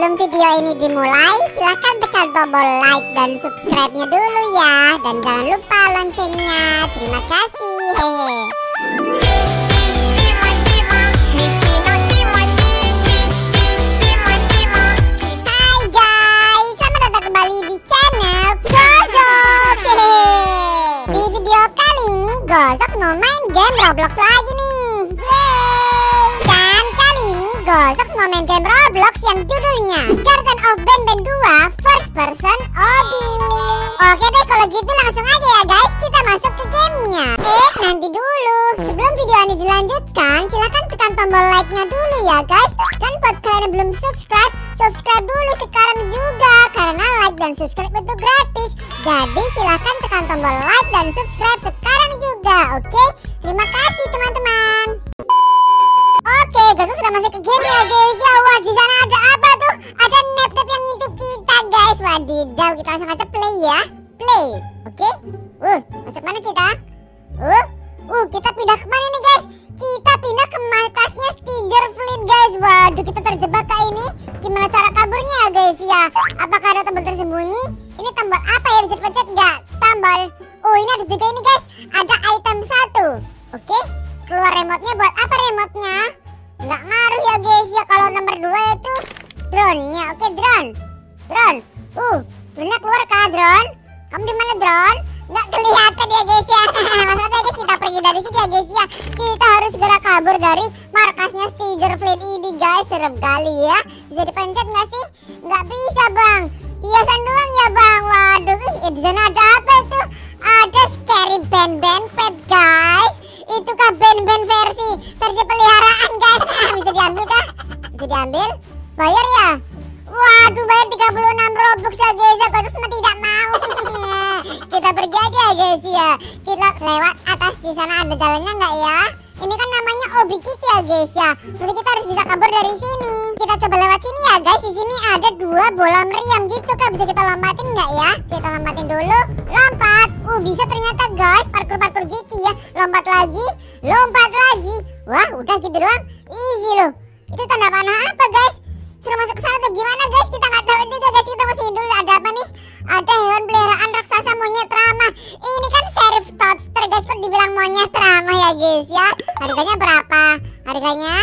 sebelum video ini dimulai, silahkan tekan tombol like dan subscribe-nya dulu ya. Dan jangan lupa loncengnya. Terima kasih. Hehe. Gozoux mau main game Roblox lagi nih, yeay! Dan kali ini Gozoux mau main game Roblox yang judulnya Garten of Banban 2 First Person Obi. Oke deh, kalau gitu langsung aja ya guys, kita masuk ke gamenya. Nanti dulu, sebelum video ini dilanjutkan, silahkan tekan tombol like-nya dulu ya guys. Dan buat kalian yang belum subscribe, subscribe dulu sekarang juga, karena like dan subscribe itu gratis. Jadi silahkan tekan tombol like dan subscribe sekarang juga, oke? Terima kasih teman-teman. Oke, Gozoux sudah masuk ke game ya guys. Ya wah, di sana ada apa tuh? Ada Nabnab yang ngintip kita guys. Wadidaw, kita langsung aja play ya. Play, oke? Masuk mana kita? Kita pindah kemana nih guys? Kita pindah ke markasnya Stinger Fleet guys. Waduh, kita terjebak kayak ini. Gimana cara kaburnya ya guys ya? Apakah ada tombol tersembunyi? Ini tombol apa ya, bisa dipencet nggak? Tombol. Oh, ini ada juga ini guys. Ada item 1. Oke. Keluar remote-nya, buat apa remote-nya? Nggak ngaruh ya guys ya. Kalau nomor 2 itu drone-nya. Oke, drone. Drone. Drone-nya keluar kah, drone? Kamu di mana, drone? Nggak kelihatan ya guys ya. Masalahnya guys, kita pergi dari sini ya guys ya. Kita harus segera kabur dari markasnya Stinger Fleet ini guys. Serem kali ya. Bisa dipencet nggak sih? Nggak bisa bang. Hiasan doang ya bang. Waduh, di sana ada apa itu? Ada scary Ben Ben pet guys. Itu kah Ben Ben versi peliharaan guys? Bisa diambil kah? Bisa diambil? Bayar ya? Waduh, bayar 36 Robux ya guys ya. Gozoux mah tidak mau. Kita pergi aja guys ya. Kita lewat atas, di sana ada jalannya nggak ya? Ini kan namanya Obi Kit ya guys ya. Berarti kita harus bisa kabur dari sini. Kita coba lewat sini ya guys. Di sini ada 2 bola meriam gitu kan, bisa kita lompatin nggak ya? Kita lompatin dulu. Lompat. Bisa ternyata guys, parkur-parkur gitu ya. Lompat lagi, lompat lagi. Wah, udah gitu doang. Easy loh. Itu tanda panah apa guys? Suruh masuk ke sana atau gimana guys? Kita nggak tahu juga guys. Kita masihin dulu. Ada apa nih? Ada hewan peliharaan raksasa monyet ramah. Ini kan Sheriff Toadster guys, kok dibilang monyet ramah ya guys ya. Harganya berapa? Harganya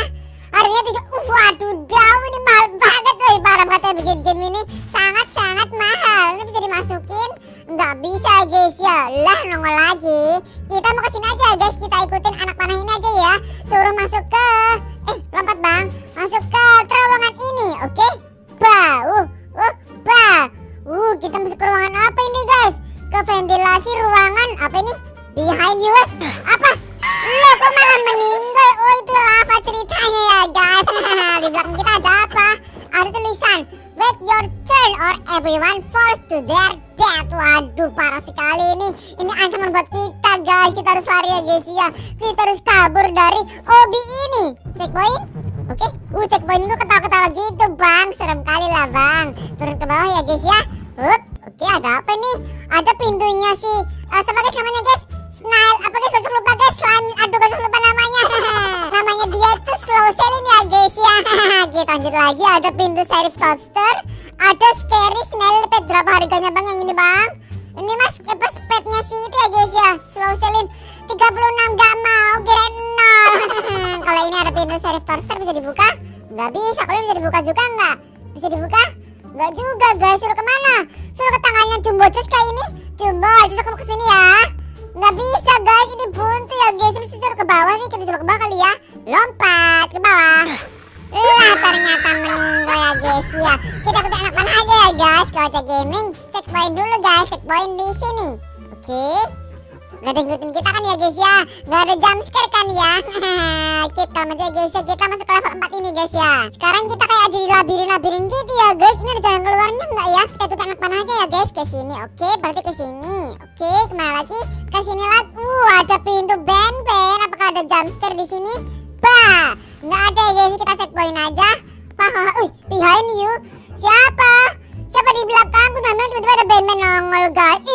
juga. Waduh, jauh ini mahal banget loh. Parah banget bikin game ini. Sangat-sangat mahal. Ini bisa dimasukin? Nggak bisa guys ya. Lah, nongol lagi. Kita mau kesini aja guys. Kita ikutin anak panah ini aja ya. Suruh masuk ke lompat bang. Masuk ke terowongan ini. Oke. Kita masuk ke ruangan apa ini guys? Ke ventilasi ruangan. Apa ini? Behind you. Apa? Loh, kok malah meninggal? Oh, itu lava ceritanya ya guys. Di belakang kita ada apa? Ada tulisan wait your turn or everyone falls to their death. Waduh, parah sekali ini. Ini ancaman buat kita guys. Kita harus lari ya guys ya. Kita harus kabur dari Obi ini. Checkpoint. Oke. Checkpoint gue ketawa-ketawa gitu bang. Serem kali lah bang. Turun ke bawah ya guys ya. Oke, ada apa nih? Ada pintunya sih. Siapa guys namanya guys? Snail. Apa guys? Gozoux lupa guys. Slime. Aduh, Gozoux lupa namanya. Namanya dia itu slow selling ya guys ya. Kita lanjut lagi. Ada pintu Sheriff Toadster. Ada scary snail pet. Berapa harganya bang yang ini bang? Ini mas apa petnya sih itu ya guys ya. Slow selling 36. Gak mau, kirain 0. Kalau ini ada pintu Sheriff Toadster, bisa dibuka? Gak bisa. Kalau bisa dibuka juga nggak? Bisa dibuka? Nggak juga guys. Suruh kemana? Suruh ke tangannya Jumbo Josh kayak ini. Jumbo Josh, kamu kesini ya. Nggak bisa guys, ini buntu ya guys. Mesti suruh ke bawah sih. Kita coba ke bawah kali ya. Lompat ke bawah. Lah, ternyata meninggal ya guys ya. Kita ke anak panah aja ya guys. Kalau cek gaming, checkpoint dulu guys. Checkpoint di sini. Oke. Nggak ada ngikutin kita kan ya guys ya. Nggak ada jump scare kan ya. Keep calm aja guys ya. Kita masuk ke level 4 ini guys ya. Sekarang kita kayak ada di labirin-labirin gitu ya guys. Ini ada jalan keluarnya nggak ya? Kita ikut anak panah aja ya guys. Ke sini, oke. Berarti ke sini. Oke, kemana lagi? Ke sini lagi. Ada pintu Ben Ben. Apakah ada jump scare di sini? Bah, nggak ada ya guys. Kita checkpoint aja. Behind you. Siapa? Siapa di belakangku? Tiba-tiba ada Ben Ben nongol guys.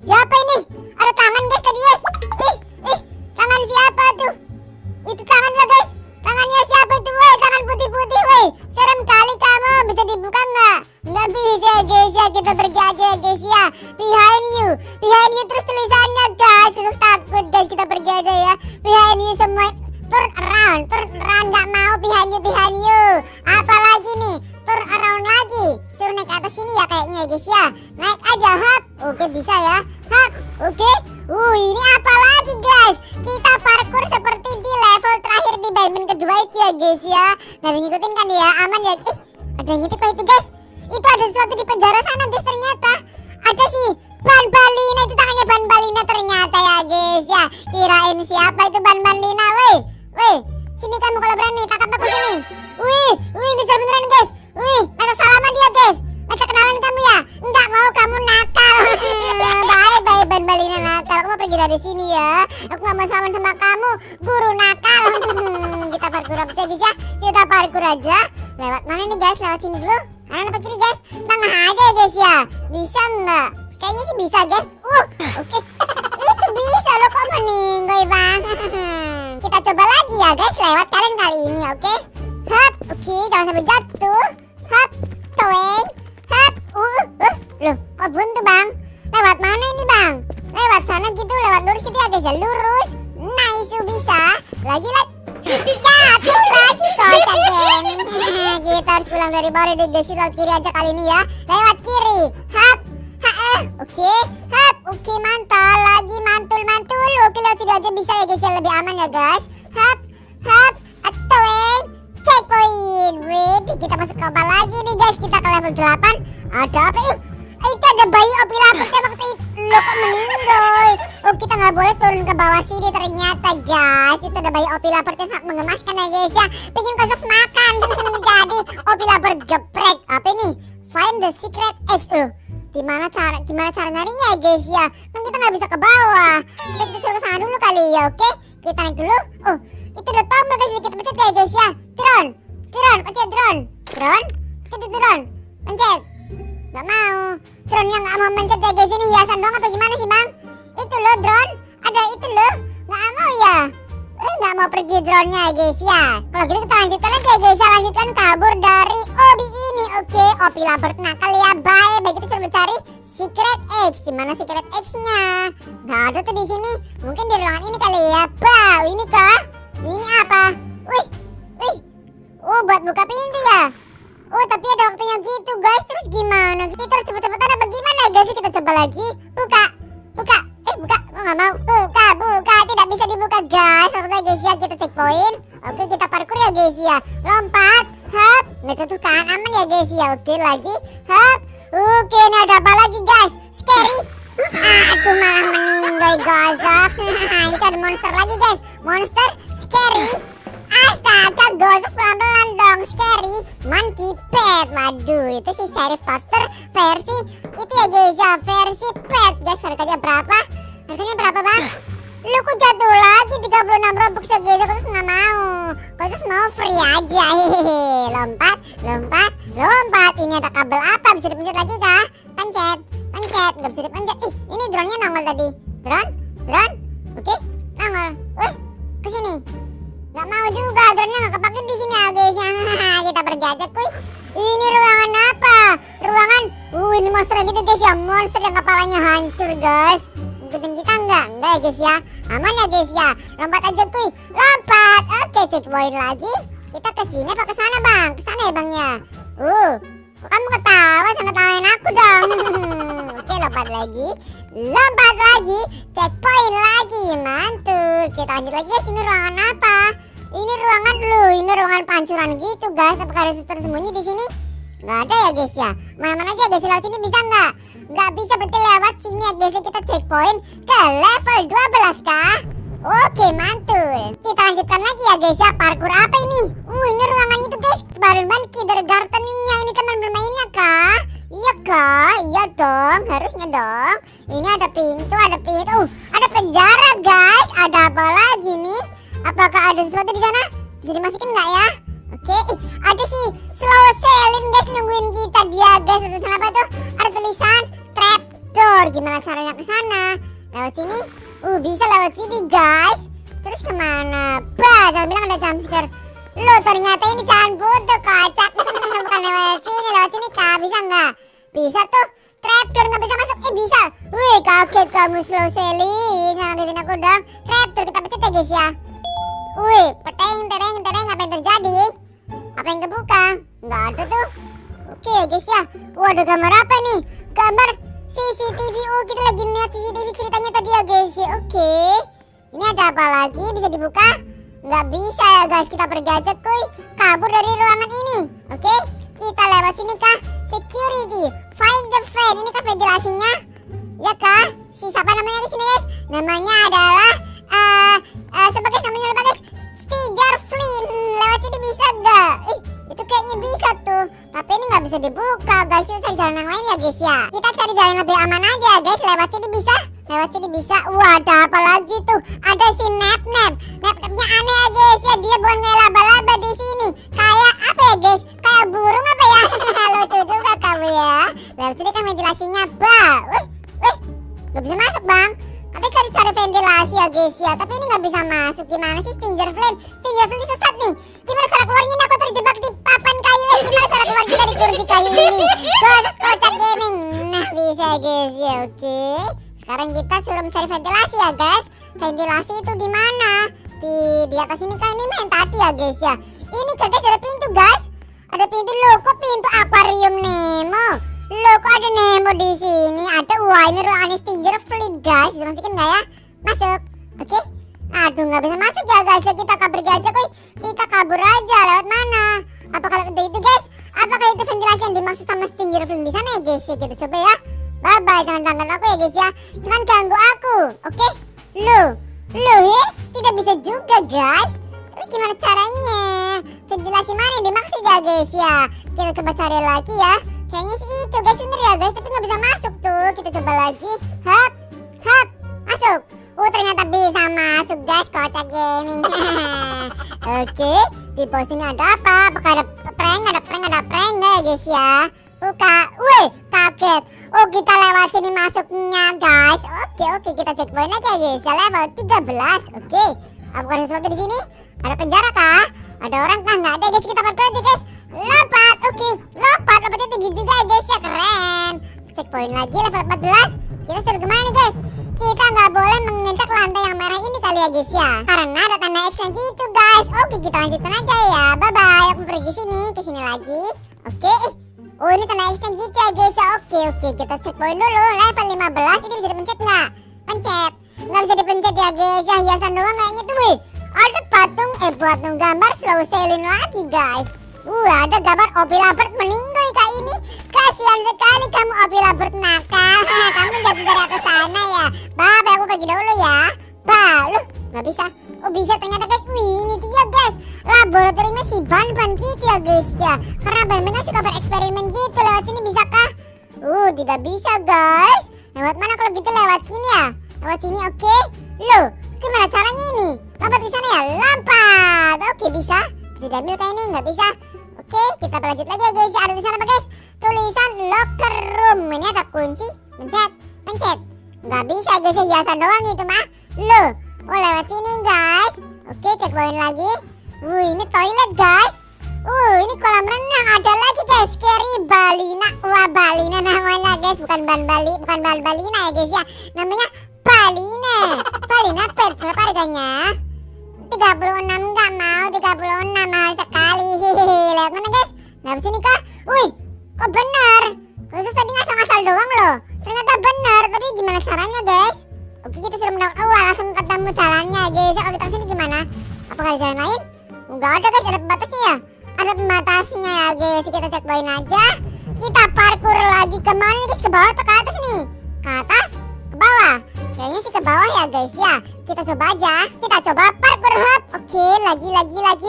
Siapa ini? Ada tangan guys tadi guys. Tangan siapa tuh? Itu tangan lo guys. Tangannya siapa itu? Tangan putih-putih. Serem kali kamu. bukan lah. Nggak bisa guys ya, kita pergi aja guys ya. Behind you terus tulisannya guys. Kita takut guys, kita pergi aja ya. Behind you semua, turn around, nggak mau behind you. Apalagi nih, turn around lagi. Suruh naik ke atas sini ya kayaknya guys ya. Naik aja hop, oke bisa ya. Hop, oke. Ini apa lagi guys? Kita parkur seperti di level terakhir di Banban kedua itu ya guys ya. Nggak ngikutin kan ya, aman ya. Ada yang ngintip itu guys. Itu ada sesuatu di penjara sana guys ternyata. Ada si Banbaleena, itu tangannya Banbaleena ternyata ya guys ya. Kirain siapa itu Banbaleena, woi. Woi, sini kamu kalau berani, tangkap aku sini. Wih, wih ngejar beneran guys. Wih, langsung salaman dia guys. Langsung kenalan kamu ya. Enggak mau kamu nakal. Bye-bye Banbaleena nakal. Aku mau pergi dari sini ya. Aku gak mau salaman sama kamu, guru nakal. Kita parkur aja guys ya. Kita parkur aja. Lewat mana nih guys? Lewat sini dulu. Kanan apa kiri guys? Tengah aja ya guys ya. Bisa nggak? Kayaknya sih bisa guys. Oke. Itu bisa loh, kok meninggoy banget. Kita coba lagi ya guys. Lewat kalian kali ini, oke? Hap, oke, jangan sampai jatuh. Hap, toeng. Hap, loh, kok buntu bang? Lewat mana ini bang? Lewat sana gitu, lewat lurus gitu ya guys ya, lurus. Nice, bisa. Lagi. Jatuh lagi kocak gaming. Kita harus pulang dari baru deh guys. Lewat kiri aja kali ini ya. Lewat kiri. Hap. Oke. Hap. Oke, mantul. Lagi mantul. Oke, lewat sini aja bisa ya guys. Lebih aman ya guys. Hap. Hap. Atoweng. Checkpoint. Wih, kita masuk ke apa lagi nih guys? Kita ke level 8. Ada apa ya? Itu ada bayi Opila Bird waktu itu. Loh, kok meninggal? Oh, kita nggak boleh turun ke bawah sini ternyata guys. Itu ada bayi Opila Bird yang sangat mengemaskan ya guys ya. Pengen Gozoux makan. Jadi Opila Bird geprek. Apa ini? Find the secret eggs. Loh, gimana cara nyarinya ya guys ya? Kan kita nggak bisa ke bawah. Kita suruh ke sana dulu kali ya, oke? Kita naik dulu. Oh, itu udah tombol guys, kita pencet ya guys ya. Drone, pencet drone. Drone, pencet drone. Pencet. Gak mau, drone yang gak mau mencet ya guys. Ini hiasan dong apa gimana sih bang? Itu loh drone, ada itu loh. Gak mau ya. Gak mau pergi drone-nya ya guys ya. Kalau gitu kita lanjutkan aja ya guys ya. Lanjutkan kabur dari Obi ini. Oke, Opila Bird nakal ya. Baik, kita suruh mencari secret eggs. Dimana secret eggs-nya? Gak ada tuh di sini. Mungkin di ruangan ini kali ya. Wow, ini kah? Ini apa? Wih. Buat buka pintu ya. Tapi ada waktunya gitu guys. Terus gimana? Kita harus cepet-cepetan apa gimana guys? Kita coba lagi. Buka. Nggak mau. Buka. Tidak bisa dibuka guys. Selesai guys ya. Kita checkpoint. Oke, kita parkur ya guys ya. Lompat. Hap. Ngejatuh kan aman ya guys ya. Oke, lagi. Hap. Oke, ini ada apa lagi guys? Scary. Aduh, malah meninggal Gozoux. Itu ada monster lagi guys. Monster. Scary. Astaga, Gozoux pelan-pelan dong. Scary monkey pet. Waduh, itu si Sheriff Toadster versi itu ya guys ya, versi pet guys. Harganya berapa? Bang? Lu kok jatuh lagi 36 Robux ya guys. Gozoux nggak mau. Gozoux mau free aja. Hehehe. Lompat. Ini ada kabel apa? Bisa dipencet lagi kah? Pencet. Nggak bisa dipencet. Ini drone-nya nongol tadi. Drone. Oke, nongol. Ke sini. Gak mau juga, drone-nya gak kepake di sini ya guys. Kita pergi aja kuy. Ini ruangan apa? Ruangan, ini monster gitu guys ya. Monster yang kepalanya hancur guys. Ikutin kita enggak? Enggak ya guys ya. Aman ya guys ya. Lompat aja kuy. Lompat. Oke, checkpoint lagi. Kita ke sini apa ke sana bang? Ke sana ya bang ya. Kok kamu ketawa sama tawain aku dong? Oke, lompat lagi. Checkpoint lagi. Mantul. Kita lanjut lagi guys. Ini ruangan apa? Ini ruangan dulu. Ini ruangan pancuran gitu guys. Apakah ada suster sembunyi di sini? Nggak ada ya guys ya. Mana-mana aja guys. Lewat sini bisa nggak? Nggak bisa, berarti lewat sini ya guys. Kita checkpoint ke level 12 kah? Oke, mantul. Kita lanjutkan lagi ya guys ya. Parkur apa ini? Ini ruangan itu guys. Banban kindergarten-nya. Ini teman bermainnya kah? Iya kah? Iya dong, harusnya dong. Ini ada pintu, ada penjara guys. Ada apa lagi nih? Apakah ada sesuatu di sana? Bisa dimasukin nggak ya? Oke, ada si slow selling guys nungguin kita dia guys. Ada tulisan apa tuh? Ada tulisan trap door. Gimana caranya ke sana? Lewat sini? Bisa lewat sini guys. Terus kemana? Jangan bilang ada jump scare. Loh, ternyata ini jangan butuh kocak. Bukan lewat sini, lewat sini. bisa nggak? Bisa tuh. Trapdoor nggak bisa masuk. Eh bisa. Wih kaget kamu slow Sally. Jangan liatin aku dong. Trapdoor kita pecet ya guys ya. Wih peteng tereng tereng. Apa yang terjadi? Apa yang kebuka? Nggak ada tuh. Oke ya guys ya. Waduh gambar apa nih? Gambar CCTV. Oh kita lagi lihat CCTV ceritanya tadi ya guys ya. Oke. Ini ada apa lagi? Bisa dibuka? Nggak bisa ya guys. Kita pergi aja kuy. Kabur dari ruangan ini. Oke. Kita lewat sini kah? Security, find the fan. Ini kan ventilasinya, ya kah? Si siapa namanya di sini guys? Namanya adalah sebagai namanya lupa guys. Stinger Flynn. Lewat sini bisa nggak? Itu kayaknya bisa tuh. Tapi ini nggak bisa dibuka guys. Kita cari jalan yang lain ya guys ya. Kita cari jalan yang lebih aman aja guys. Lewat sini bisa. Lewat sini bisa. Wah ada apa lagi tuh? Ada si Nabnab. Nabnabnya aneh ya guys ya. Dia bukan laba-laba di sini. Kayak apa ya guys? Kayak burung apa ya? Lucu juga kamu ya. Lewat sini kan ventilasinya bah. Wih, nggak bisa masuk bang. Tapi cari-cari ventilasi ya guys ya. Tapi ini nggak bisa masuk. Gimana sih Stinger Flynn? Stinger Flynn sesat nih. Gimana cara keluarnya? Aku terjebak di papan kayu ini. Gimana cara keluarnya dari kursi kayu ini? Gozoux kocak gaming. Nah bisa guys ya. Oke. Sekarang kita suruh mencari ventilasi ya guys. Ventilasi itu di mana? Di atas ini kan ini main tadi ya guys ya. Ini guys ada pintu guys. Ada pintu loh. Kok pintu akuarium Nemo? Loh kok ada Nemo di sini? Ada wah ini ruangan Stinger Fleet guys. Bisa masukin nggak ya? Masuk. Oke. Aduh nggak bisa masuk ya guys. Ya, kita kabur aja kuy. Kita kabur aja lewat mana? Apakah itu guys? Apakah itu ventilasi yang dimaksud sama Stinger Fleet di sana ya guys? Ya, kita coba ya. Bye-bye, jangan ganggu aku ya guys ya. Jangan ganggu aku, oke? Loh, tidak bisa juga guys. Terus gimana caranya? Ventilasi mana yang dimaksud ya guys ya? Kita coba cari lagi ya. Kayaknya sih itu guys, bener ya guys. Tapi nggak bisa masuk tuh, kita coba lagi. Hap, masuk. Ternyata bisa masuk guys, kocak gaming. Oke, di pos ini ada apa? Apakah ada prank nggak ya guys ya? Buka, weh, kaget. Oh kita lewat sini masuknya guys. Oke, kita cek poin lagi ya guys. Level 13. Oke. Apakah ada sesuatu di sini? Ada penjara kah? Ada orang kah? Nggak ada guys. Kita parkur aja guys. Lompat. Oke. Lompatnya tinggi juga ya guys ya. Keren. Cek poin lagi level 14. Kita suruh kemana nih guys? Kita nggak boleh menginjak lantai yang merah ini kali ya guys ya. Karena ada tanda X yang gitu guys. Oke kita lanjutkan aja ya. Bye bye. Aku pergi sini. Kesini lagi. Oke. Oh ini tanda X-nya gitu ya guys. Oke, kita cek poin dulu. Level 15 ini bisa dipencet nggak? Pencet. Nggak bisa dipencet ya guys. Ya hiasan doang kayaknya tuh. Wih. Ada patung gambar slow sailing lagi guys. Ada gambar Opila Bird meninggal kayak ini. Kasihan sekali kamu Opila Bird nakal. Kamu jatuh dari atas sana ya. Bye bye, aku pergi dulu ya. Loh nggak bisa. Oh bisa ternyata guys. Wih ini dia guys. Laboratoriumnya si Banban gitu ya guys ya. Karena Banban suka bereksperimen gitu. Lewat sini bisa kah? Tidak bisa guys. Lewat mana kalau gitu? Lewat sini ya. Lewat sini oke. Loh gimana caranya ini? Lompat di sana ya. Lompat. Oke bisa. Bisa diambil kayak ini? Nggak bisa. Oke kita berlanjut lagi ya guys. Ada di sana apa guys? Tulisan locker room. Ini ada kunci. Pencet. Nggak bisa guys. Hiasan doang gitu mah. Loh. Lewat sini guys. Oke cek poin lagi. Ini toilet guys. Ini kolam renang ada lagi guys. Scary Balina. Balina namanya guys, bukan Banbaleena ya guys ya. Namanya Balina. Balina Bird. Berapa harganya? 36. Nggak mau 36, mahal sekali. Lihat mana guys? Nah sini kah? Kok bener? Khusus tadi ngasal-ngasal doang loh. Ternyata bener. Tapi gimana caranya guys? Oke kita sudah menang. Langsung ketemu jalannya guys. Kalau kita sini gimana? Apakah ada jalan lain? Enggak ada guys, ada pembatasnya ya? Ada pembatasnya ya guys, kita cek poin aja. Kita parkur lagi kemana nih guys, ke bawah atau ke atas nih? Ke atas? Ke bawah? Kayaknya sih ke bawah ya guys ya. Kita coba aja, kita coba parkur hop. Oke, lagi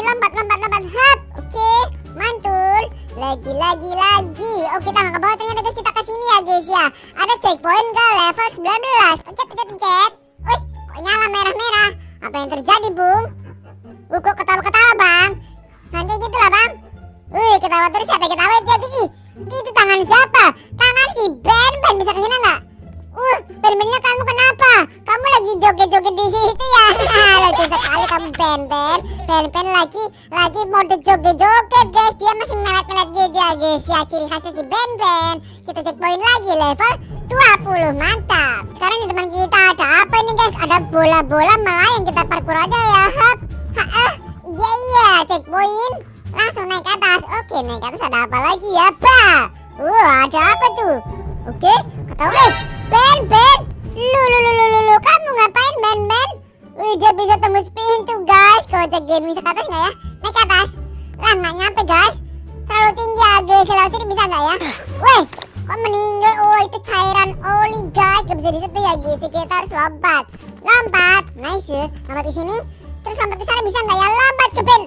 lompat hop. Oke, mantul. Lagi. Oke, kita nggak ke bawah ternyata guys, kita ke sini ya guys ya. Ada checkpoint ke level 19. Pencet. Kok nyala merah-merah? Apa yang terjadi bung? Kok ketawa-ketawa bang? Nanti gitu lah bang. Ketawa terus siapa yang ketawa itu lagi? Itu tangan siapa? Tangan si Ben Ben. Bisa kesini nggak? Ben Bennya kamu kenapa? Kamu lagi joget-joget di situ ya? Lucu sekali kamu Ben Ben lagi mode joget-joget guys. Dia masih melet-melet gitu ya guys. Ya ciri khasnya si Ben Ben. Kita checkpoint lagi level 20, mantap. Sekarang di teman kita ada apa ini guys? Ada bola-bola melayang, kita parkur aja ya. Iya, checkpoint. Langsung naik ke atas. Oke, naik ke atas ada apa lagi ya, Ba? Wah, ada apa tuh? Oke, ketahuan. Ben, lu, kamu ngapain Ben? Wih, dia bisa tembus pintu guys. Kalau cek game bisa ke atas nggak ya? Naik ke atas. Lah, nggak nyampe guys. Terlalu tinggi ya guys. Lewat sini bisa nggak ya? Weh, kok meninggal? Oh, itu cairan oli guys. Gak bisa disetir ya guys. Kita harus lompat. Nice, lompat di sini. Terus lompat ke sana bisa nggak ya? Lompat ke Ben.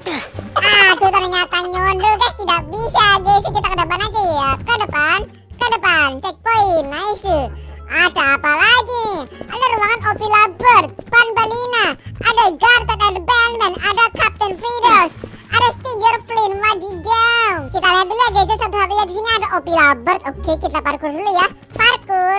Aduh, ternyata nyundul guys. Tidak bisa guys. Kita ke depan aja ya. Ke depan. Checkpoint. Nice. Ada apa lagi nih? Ada ruangan Opila Bird, Banbaleena, ada Garten of Banban, ada Captain Fridos, ada Stinger Flynn. Wadidaw. Kita lihat dulu ya guys, satu-satunya di sini ada Opila Bird. Oke, kita parkur dulu ya. Parkur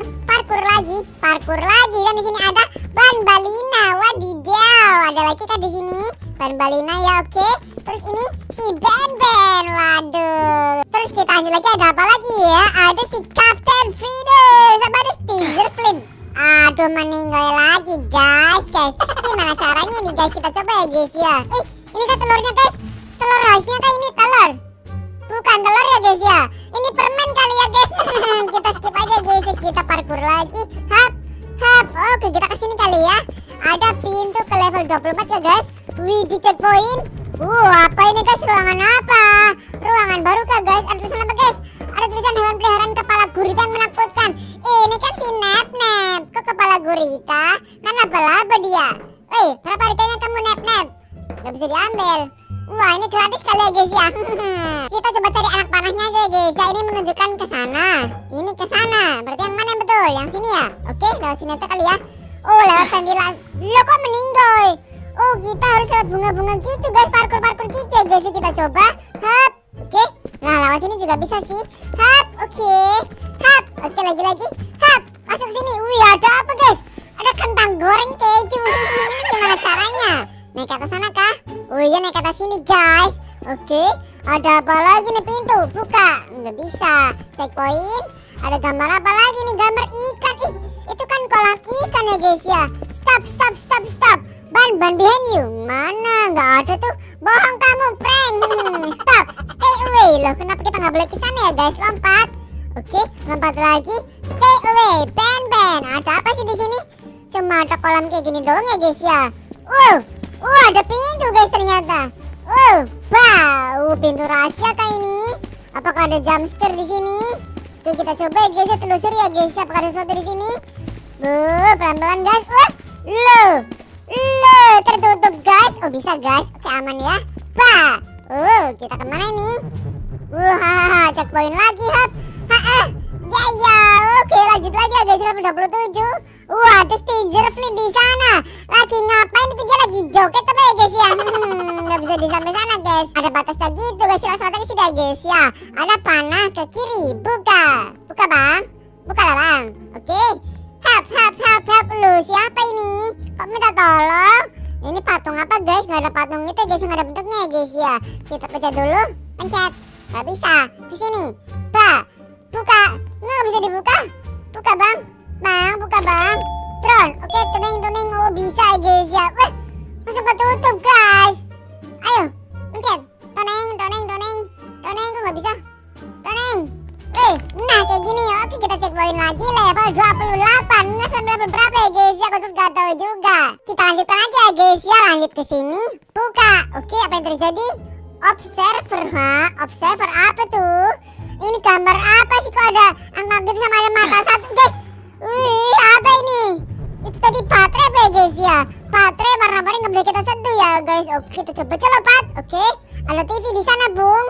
lagi. Dan di sini ada Banbaleena. Wadidaw. Ada lagi kan di sini Banbaleena ya, oke. Terus ini si Ben Ben. Waduh. Terus kita lanjut lagi, ada apa lagi ya? Ada si Captain Fridos sama ada Stinger Flynn. Aduh, meninggal lagi guys. Gimana caranya nih guys? Kita coba ya guys ya. Ini kan telurnya guys. Telur hasilnya kan ini telur. Bukan telur ya guys ya. Ini permen kali ya guys. Kita skip aja guys. Kita parkur lagi. Hap. Oke, kita kesini kali ya. Ada pintu ke level 24 ya guys. Wih, di checkpoint. Apa ini guys? Ruangan apa? Ruangan baru kah guys? Ada tulisan apa guys? Ada tulisan hewan peliharaan kepala gurita menakutkan. Ini kan si Nabnab. Kok kepala gurita? Kan laba-laba dia. Berapa harganya kamu Nabnab? Gak bisa diambil. Wah, ini gratis kali ya guys ya. Kita coba cari anak panahnya aja guys ya. Ini menunjukkan ke sana. Ini ke sana. Berarti yang mana yang betul? Yang sini ya? Oke, lewat sini aja kali ya. Lewat ventilasi. Loh, kok meninggal? Kita harus lewat bunga-bunga gitu guys. Parkur-parkur gitu ya guys. Kita coba. Hap. Oke. Nah, lewat sini juga bisa sih. Hap. Oke. Hap. Oke, lagi-lagi. Hap. Masuk sini. Wih, ada apa guys? Ada kentang goreng keju. Ini gimana caranya? Naik ke atas sana kah? Iya, naik ke atas sini guys. Oke. Ada apa lagi nih? Pintu buka. Nggak bisa. Checkpoint. Ada gambar apa lagi nih? Gambar ikan. Itu kan kolam ikan ya guys ya. Stop. Ban behind you. Mana? Nggak ada tuh. Bohong kamu, prank. Stop. Stay away. Loh, kenapa kita nggak boleh kesana ya guys? Lompat. Oke, lompat lagi. Stay away. Ben. Ada apa sih di sini? Cuma ada kolam kayak gini doang ya guys ya. Ada pintu guys ternyata. Pintu rahasia kah ini? Apakah ada jump scare di sini? Tuh, kita coba ya guys ya, telusuri ya guys. Apakah ada sesuatu di sini? Pelan-pelan guys. Loh, tertutup guys. Bisa guys. Oke, aman ya. Kita kemana nih? Checkpoint lagi. Ya. Oke, lanjut lagi ya guys. Level 27. Ada Stinger Fleet di sana. Lagi ngapain itu? Dia lagi joget apa ya guys ya? Nggak bisa disampai sana guys. Ada batasnya gitu guys. Langsung aja sih guys ya. Ada panah ke kiri. Buka bang. Buka lah bang. Oke. Help. Lu siapa ini? Kok minta tolong? Ini patung apa guys? Gak ada patung itu guys, gak ada bentuknya ya guys ya. Kita pencet dulu. Pencet. Gak bisa. Di sini. Buka. Gak bisa dibuka. Buka bang. Buka bang. Tron. Oke, tuning. Bisa ya guys ya. Langsung ketutup guys. Ayo. Pencet. Tuning. Kok gak bisa? Tuning. Nah kayak gini ya. Oke, kita checkpoint lagi level 28. Ini level berapa ya guys ya? Khusus gak tahu juga. Kita lanjutkan aja ya guys ya. Lanjut ke sini. Buka. Oke, apa yang terjadi? Observer. Observer apa tuh? Ini gambar apa sih? Kok ada angka gitu sama ada mata satu guys? Wih, apa ini? Itu tadi baterai apa ya guys ya? Baterai warna-warni nggak boleh kita sentuh ya guys. Oke, kita coba celupat. Oke, ada TV di sana bung.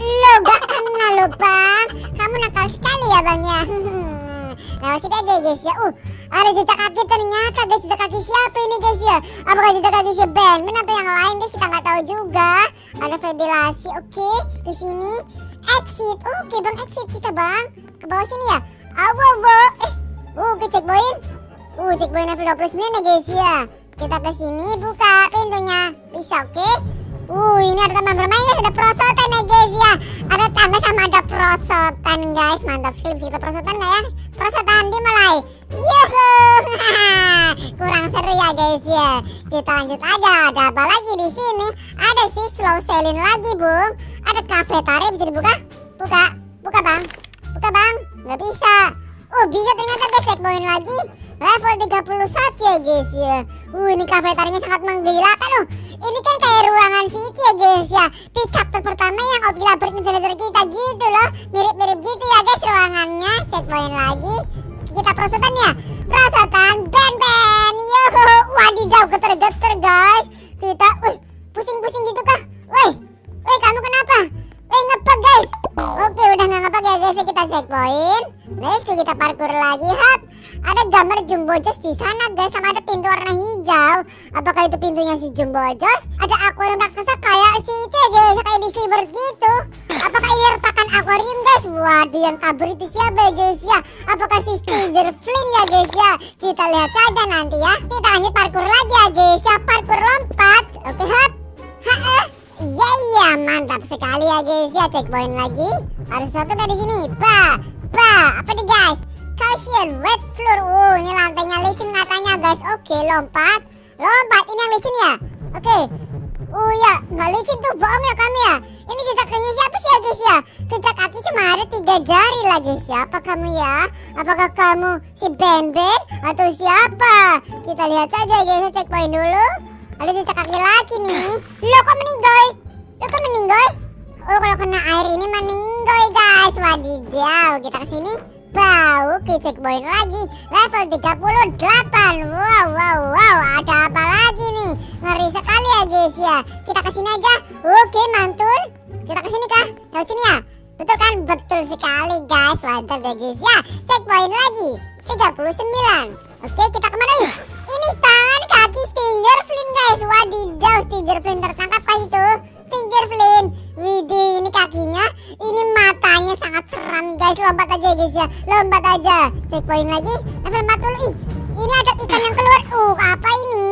Lo gak kena lo bang. Kamu nakal sekali ya bang ya. Lewat sini aja guys ya. Ada jejak kaki ternyata guys. Jejak kaki siapa ini guys ya? Apakah jejak kaki si Ben Ben atau yang lain guys? Kita nggak tahu juga. Ada ventilasi. Oke, ke sini. Exit. Oke bang, exit kita bang. Ke bawah sini ya. Ke checkpoint. Checkpoint level 29 ya guys ya. kita ke sini, buka pintunya. Bisa, oke? Ini ada teman bermain guys, ada perosotan ya guys ya. Ada tambah sama ada perosotan guys. Mantap sekali, bisa kita perosotan nggak ya? Perosotan dimulai. Yuhuu. Kurang seru ya guys ya. Kita lanjut aja. Ada apa lagi di sini? Ada si slow selling lagi, Bung. Ada kafetaria, bisa dibuka? Buka. Buka, Bang. Buka, Bang. Nggak bisa. Oh, bisa ternyata guys, checkpoint lagi. Level 31 ya guys ya. Ini kafetarianya sangat menggelilakan loh. Ini kan kayak ruangan situ ya guys ya. Di chapter pertama yang Opila Bird menjelajah kita gitu loh. Mirip-mirip gitu ya guys ruangannya. Checkpoint lagi. Kita perosotan ya. Perosotan Ben Ben. Yoho. Wadidaw, geter-geter guys. Kita pusing-pusing gitu kah? Woi kamu kenapa? Ngepet guys. Oke, udah nggak ngepet ya guys. Kita checkpoint. Guys, kita parkur lagi. Hap. Ada gambar Jumbo Josh di sana guys, sama ada pintu warna hijau. Apakah itu pintunya si Jumbo Josh? Ada akuarium raksasa kayak si C guys, kayak di Silver gitu. Apakah ini retakan akuarium guys? Waduh, yang kabur itu siapa ya guys ya? Apakah si Stinger Flynn ya guys ya? Kita lihat saja nanti ya. Kita lanjut parkur lagi ya guys ya, parkur lompat. Oke, hop. Iya, mantap sekali ya guys ya. Checkpoint lagi. Ada sesuatu dari sini. Apa nih guys? Caution, wet floor. Ini lantainya licin katanya guys. Oke, lompat. Lompat, ini yang licin ya? Oke. Ya, nggak licin tuh, bohong ya kamu ya. Ini jejak kakinya siapa sih ya guys ya? Jejak kaki cuma ada 3 jari lah guys. Siapa kamu ya? Apakah kamu si Ben Ben atau siapa? Kita lihat saja guys, checkpoint dulu. Ada jejak kaki laki nih. Loh, kok meninggoy? Oh, kalau kena air ini meninggoy guys. Wadidaw, kita kesini. Oke, checkpoint lagi. Level 38. Wow. Ada apa lagi nih? Ngeri sekali ya guys ya. Kita kesini aja. Oke, mantul. Kita kesini kah? Lewat sini ya? Betul kan? Betul sekali guys. Mantap ya guys ya. Checkpoint lagi. 39. Oke, kita kemana nih? Ini tangan kaki Stinger Flynn guys. Wadidaw, Stinger Flynn tertangkap kah itu? Stinger Flynn. Widih, ini kakinya. Ini matanya sangat seram guys. Lompat aja guys ya. Lompat aja. Checkpoint lagi. Level 40. Ini ada ikan yang keluar. Apa ini?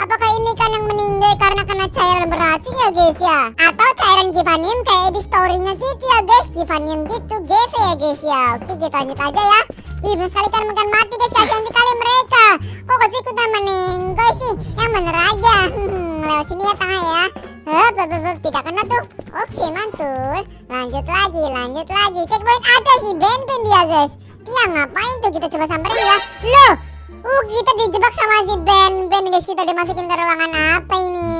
Apakah ini ikan yang meninggal karena kena cairan beracun ya guys ya? Atau cairan Givanim kayak di story-nya gitu ya guys. Givanim gitu. GV ya guys ya. Oke, kita lanjut aja ya. Wih, sekali kan makan mati guys. Kasihan sekali mereka. Kok kasih ikutan meninggal sih? Yang bener aja. Lewat sini ya tengah ya. Tidak kena tuh. Oke, mantul. Lanjut lagi. Checkpoint ada si Ben Ben dia guys. Dia ngapain tuh? Kita coba samperin ya. Loh, kita dijebak sama si Ben Ben guys. Kita dimasukin ke ruangan apa ini?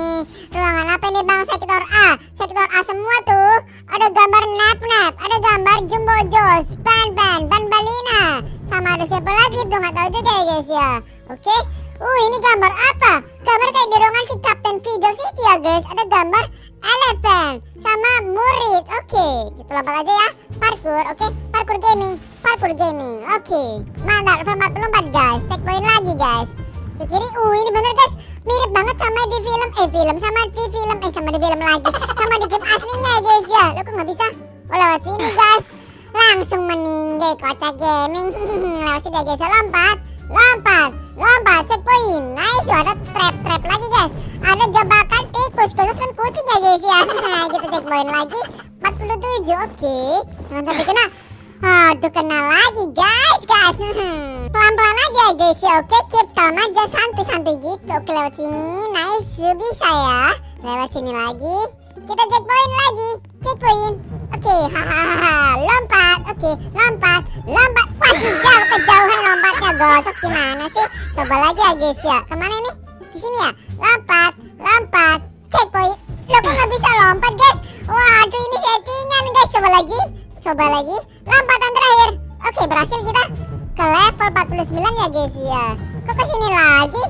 Ruangan apa ini bang? Sektor A. Sektor A semua tuh. Ada gambar Nabnab, ada gambar Jumbo Josh, Ben Ben, Banbaleena. Sama ada siapa lagi tuh? Nggak tahu juga ya guys ya. Oke. Ini gambar apa? Gambar kayak dorongan si Captain Fridos itu ya guys. Ada gambar elephant sama murid. Oke, kita lompat aja ya. Parkour, oke. Parkour gaming. Oke. Mantap, lompat guys. Checkpoint lagi guys. Ke kiri. Ini bener guys. Mirip banget sama di film. Sama di film lagi. Sama di game aslinya ya guys ya. Loh, kok nggak bisa? Lewat sini guys. Langsung meninggal kocak gaming. Lewat sini guys. Lompat. Checkpoint. Nice. Ada trap lagi guys. Ada jebakan tikus. Khusus kan kucing ya guys ya. Kita checkpoint lagi. 47. Oke. Jangan sampai kena. Aduh, kena lagi guys. Pelan-pelan aja guys ya. Oke, keep calm aja. Santai-santai gitu. Oke, lewat sini. Nice. Bisa ya. Lewat sini lagi. Kita checkpoint lagi. Oke, lompat. Oke, lompat. Waduh, kejauhan lompatnya. Gozoux gimana sih? Coba lagi ya guys ya. Kemana ini? Di sini ya. Lompat. Checkpoint. Loh, kok nggak bisa lompat guys? Waduh, ini settingan guys. Coba lagi. Lompatan terakhir. Oke, berhasil kita ke level 49 ya guys ya. Kok ke sini lagi?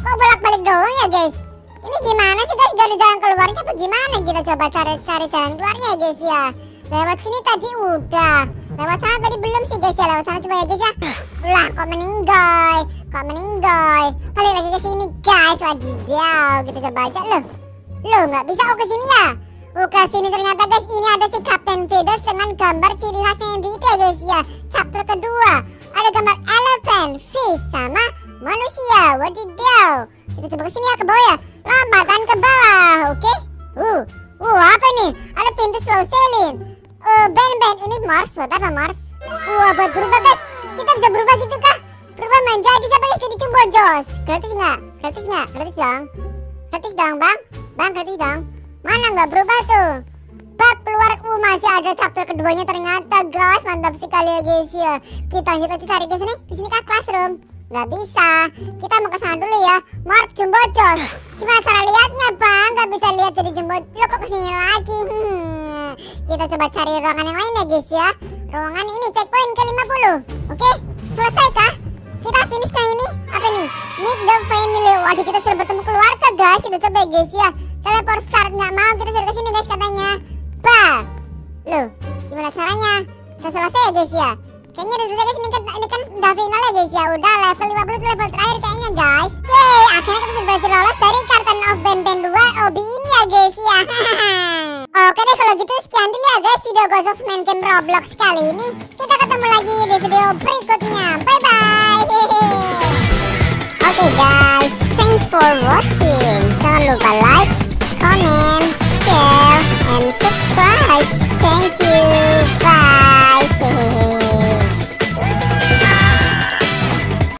Kok bolak-balik doang ya guys? Ini gimana sih guys? Gak ada jalan keluarnya apa gimana? Kita coba cari jalan keluarnya ya guys ya. Lewat sini tadi udah. Lewat sana tadi belum sih guys ya. Lewat sana coba ya guys ya. Lah, kok meninggoy. Balik lagi ke sini guys. Wadidaw. Kita coba aja loh. Loh, nggak bisa. Ke sini ya. Ke sini ternyata guys. Ini ada si Captain Fridos dengan gambar ciri khasnya yang itu ya guys ya. Chapter kedua. Ada gambar elephant, fish, sama manusia. Wadidaw. Kita kita coba kesini ya, ke bawah ya. Lompatan ke bawah, oke. Apa ini? Ada pintu slow sailing. Ben Ben, ini morph, buat apa morph? Buat berubah guys. Kita bisa berubah gitu kah? Berubah menjadi siapa guys? Jadi Jumbo Josh. Gratis nggak? Gratis nggak? Gratis dong. Gratis dong bang. Bang gratis dong. Mana nggak berubah tuh? Bab keluar, masih ada chapter keduanya ternyata guys, mantap sekali ya guys ya. Kita lanjut aja cari guys nih, disini kan classroom. Nggak bisa, kita mau kesana dulu ya. Morph Jumbo Josh. Gimana cara liatnya bang? Nggak bisa lihat jadi Jumbo. Lo kok kesini lagi? Kita coba cari ruangan yang lain ya guys ya. Ruangan ini checkpoint ke-50. Oke, selesai kah? Kita finish kah ini? Apa nih? Meet the family. Waduh, kita sudah bertemu keluarga guys. Kita coba ya guys ya. Teleport start nggak mau, kita suruh kesini guys katanya. Bah, loh, gimana caranya? Udah selesai ya guys ya. Kayaknya udah selesai guys, ini kan udah final ya guys ya. Udah level 50 tuh level terakhir kayaknya guys. Yeay, akhirnya kita sudah berhasil lolos dari Garten of Banban 2 OB ini ya guys ya. Oke deh kalau gitu, sekian dulu ya guys video Gozoux main game Roblox kali ini. Kita ketemu lagi di video berikutnya. Bye bye. Oke guys, thanks for watching. Jangan lupa like,